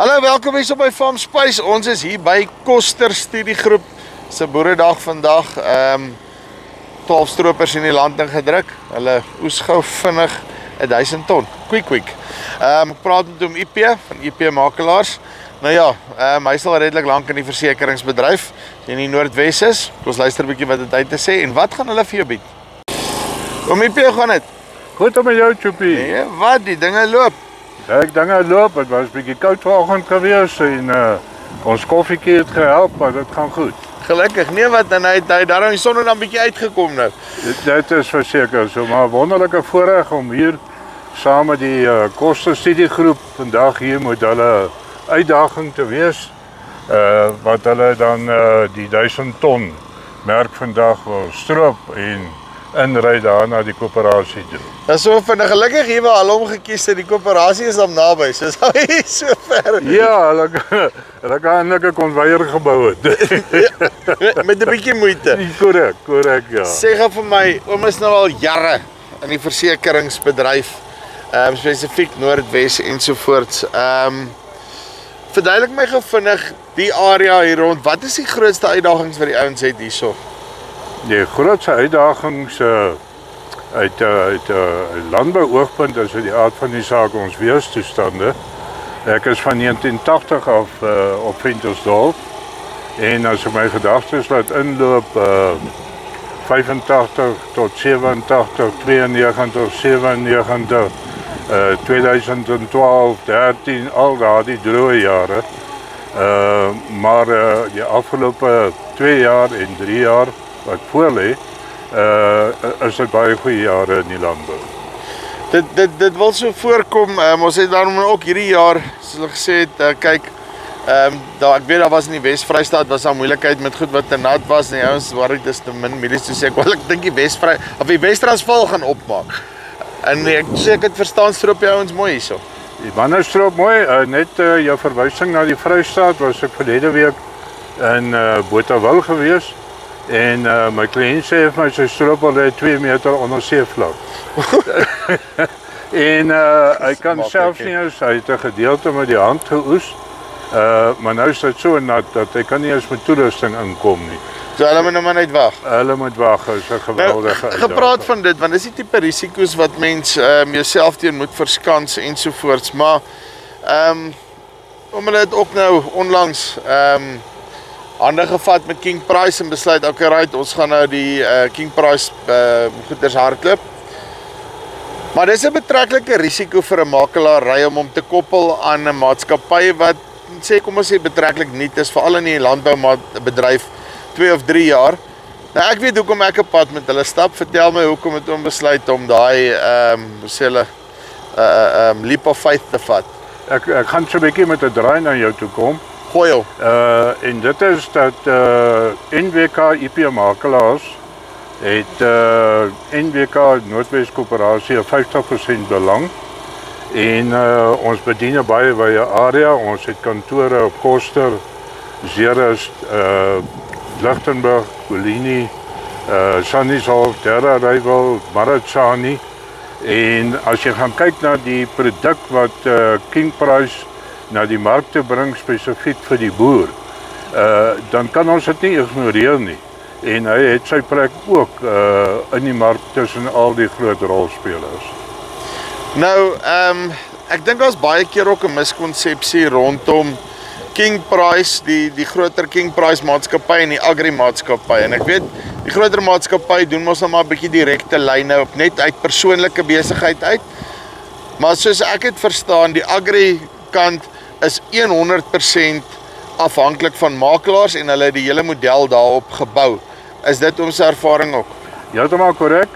Hallo, welkom hier by Farmspace. Ons is hier by Koster Studiegroep se boeredag vandag. 12 stroopers in die land ingedruk. Hulle oes gou vinnig 1000 ton. Quick. Ek praat met hom IP van IP Makelaars. Nou ja, hy is al redelik lank in die versekeringsbedryf in die Noordwes is. Ons luister 'n bietjie wat hy te sê en wat gaan hulle vir jou bied. Om IP gaan dit. Goed om jou Chopie. Nee, wat die dinge loop. Ik denk dat het was een beetje koud vanochtend geweest en ons koffiekie het gehelp, maar dat gaat goed. Gelukkig, nee wat, en hy daarom die son dan een beetje uitgekomen nou. Dit is verseker so, maar wonderlijke voorreg om hier samen met die Koster Studiegroep vandaag hier met hulle uitdaging te wees, wat hulle dan die 1000 ton merk vandaag wil stroop en inry daar na die koöperasie toe. Dis so vinnig gelukkig hier waar hulle hom gekies het. Die koöperasie is dan naby, soos hy so ver. Ja, hulle kan lekker konveier gebou het. Met 'n bietjie moeite. Korrek, ja. Sê gou vir my, oom is nou al jare in die versekeringsbedryf, spesifiek Noordwes ensovoorts. Verduidelik my gou vinnig die area hier rond. Wat is die grootste uitdagings wat die ouens het hierso? Die grootste uitdagings uit landbouoogpunt is uit die aard van die saak ons weerstoestande. Ek is van 1980 af op Wintersdorf en as my gedagtes laat inloop 85 tot 87, 92, 97, 2012, 13, al daardie droë jare. Maar die afgelope 2 jaar en 3 jaar wat voor lê, is dit baie goeie jare in die landbou. Dit wil so voorkom, ons het daarom ook hierdie jaar, soos hulle gesê het, kyk, ek weet daar was in die Wes-Vrystaat was daar moeilikheid met goed wat te nat was, en die ouens waar ek dis te min mielies toe sê, ek dink die Wes-Vrystaat of die Wes-Transvaal gaan opmaak. En ek sê ek het verstaan stroop jou ons mooi hierso. Die manne stroop mooi, net jou verwysing na die Vrystaat was ek verlede week in Botawil gewees. En my kliënt sê vir my sy stroop al 2 meter onder seevlak. En hy kan selfs nie eens, hy het 'n gedeelte met die hand geoes. Maar nou is dit so nat dat hy kan nie eens met toerusting inkom nie. So hulle moet nou maar net wag. Hulle moet wag, is 'n geweldige uitdaging. Gepraat van dit, want dis die tipe risiko's wat mens jouself teen moet verskans ensovoorts, maar omdat dit ook nou onlangs hande gevat met King Price en besluit okay, right, ons gaan nou die King Price goeders hardloop. Maar dis 'n betreklike risiko vir 'n makelaarry om hom te koppel aan 'n maatskappy wat sê kom ons sê betreklik nuut is, veral in die landboubedryf 2 of 3 jaar. Nou ek weet hoekom ek 'n pad met hulle stap. Vertel my hoekom het hom besluit om daai sê hulle leap of faith te vat. Ek gaan so 'n bietjie met 'n draai na jou toe kom. En dit is dat NWK IP Makelaars het NWK Noordwescoöperasie 50% belang en ons bedien baie wye area. Ons het kantore op Koster, Ceres, Lichtenburg, Kolini, Sannieshof, Terra Rival, Maratsani. En as jy gaan kyk na die produk wat King Price na die mark te bring spesifiek vir die boer, dan kan ons dit nie ignoreer nie. En hy het sy plek ook in die mark tussen al die groot rolspelers. Nou, ek dink daar's baie keer ook 'n miskonsepsie rondom King Price, die groter King Price maatskappy en die agri maatskappy. En ek weet die groter maatskappy doen mos nou maar 'n bietjie direkte lyne op net uit persoonlike besigheid uit. Maar soos ek dit verstaan, die agri kant is 100% afhanklik van makelaars en hulle het die hele model daarop gebou. Is dit ons ervaring ook? Ja, dit is korrek.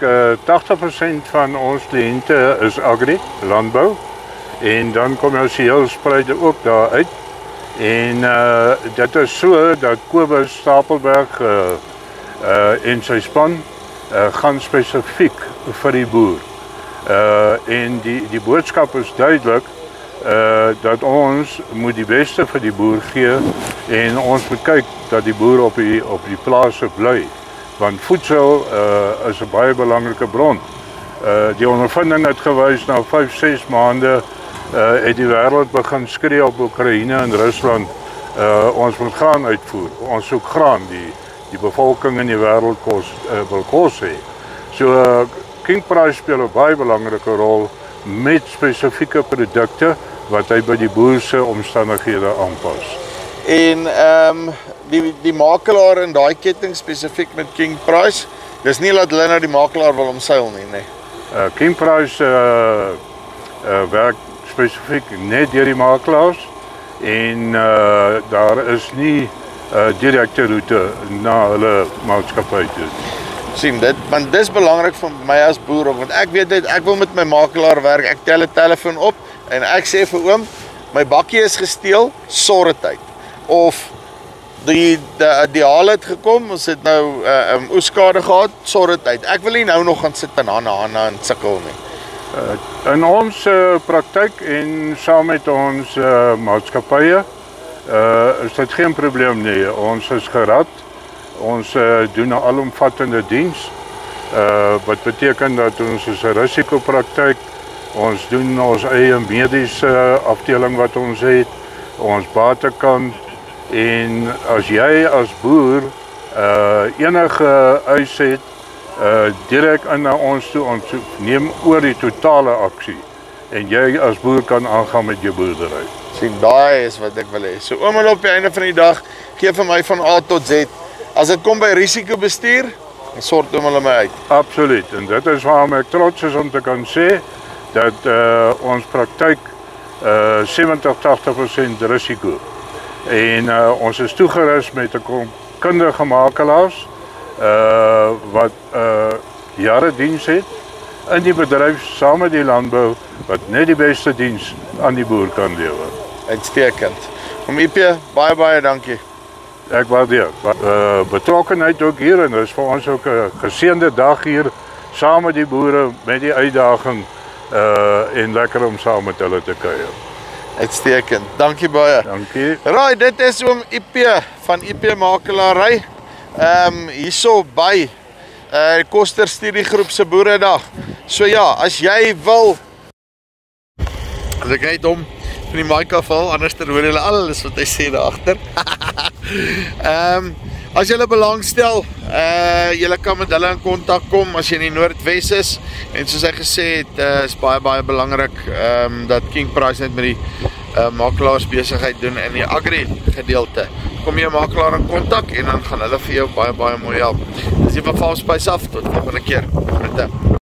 80% van ons kliënte is agri, landbou. En dan kom ons heel spreide ook daar uit. En dit is so dat Kobus Stapelberg en sy span gaan spesifiek vir die boer. En die boodskap is duidelik dat ons moet die beste vir die boer gee en ons moet kyk dat die boer op die plase bly, want voedsel is 'n baie belangrike bron. Die ondervinding het gewys na 5-6 maande uit die wêreld begin skree op Oekraïne en Rusland. Ons moet graan uitvoer. Ons soek graan. Die bevolking in die wêreld wil kos hê. So King Price speel 'n baie belangrike rol met spesifieke produkte wat hy by die boer se omstandighede aanpas. En die makelaar in daai ketting spesifiek met King Price, dis nie dat hulle nou die makelaar wil omseil nie, nê. King Price werk spesifiek net deur die makelaars. En daar is nie direkte route na hulle maatskappy toe. Sien dit, want dis belangrik vir my as boer, want ek weet net ek wil met my makelaar werk. Ek tel 'n telefoon op en ek sê vir oom, my bakkie is gesteel, sorry tyd. Of die haal het gekom, ons het nou oeskade gehad, sorry tyd. Ek wil nie nou nog gaan sit en hande en sukkel nie. In ons praktyk en saam met ons maatskappye is dit geen probleem nie. Ons is gerad. Ons doen 'n alomvattende diens. Wat beteken dat ons is 'n risikopraktyk. Ons doen ons eie mediese afdeling wat ons het, ons batekant. En as jy as boer enige eis het, direk aan ons toe, ons neem oor die totale aksie en jy as boer kan aangaan met jou boerdery. Sien, daai is wat ek wil hê. So oom, op die einde van die dag gee vir my van A tot Z. As dit kom by risikobestuur, sort hom hulle my uit. Absoluut. En dit is waarom ek trots is om te kan sê dat ons praktyk 70-80% risiko. En ons is toegerus met 'n kundige makelaars wat jare diens het in die bedryf saam met die landbou wat net die beste diens aan die boer kan lewer. Uitstekend. Om IP baie baie dankie. Ek waardeer betrokkenheid ook hier en dis vir ons ook 'n geseënde dag hier saam met die boere met die uitdaging en lekker om saam met hulle te kuier. Uitstekend. Dankie baie. Dankie. Right, dit is oom IP van IP Makelaars. Hierso by Koster Studiegroep se Boeredag. So ja, as jy wil ek het hom van die mic af val, anders hoor julle alles wat hy sê daar agter. As julle belangstel, julle kan met hulle in kontak kom as jy in die Noordwes is. En soos hy gesê het, is baie baie belangrik dat King Price net met die makelaars besigheid doen in die agri gedeelte. Kom jy makelaar in kontak en dan gaan hulle vir jou baie baie mooi help. Dis hier van Farmspace af, tot volgende keer.